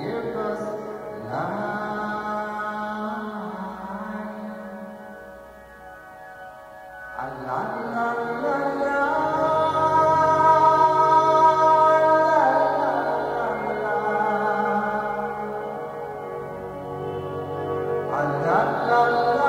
give us life. Allah, Allah, Allah. La la la.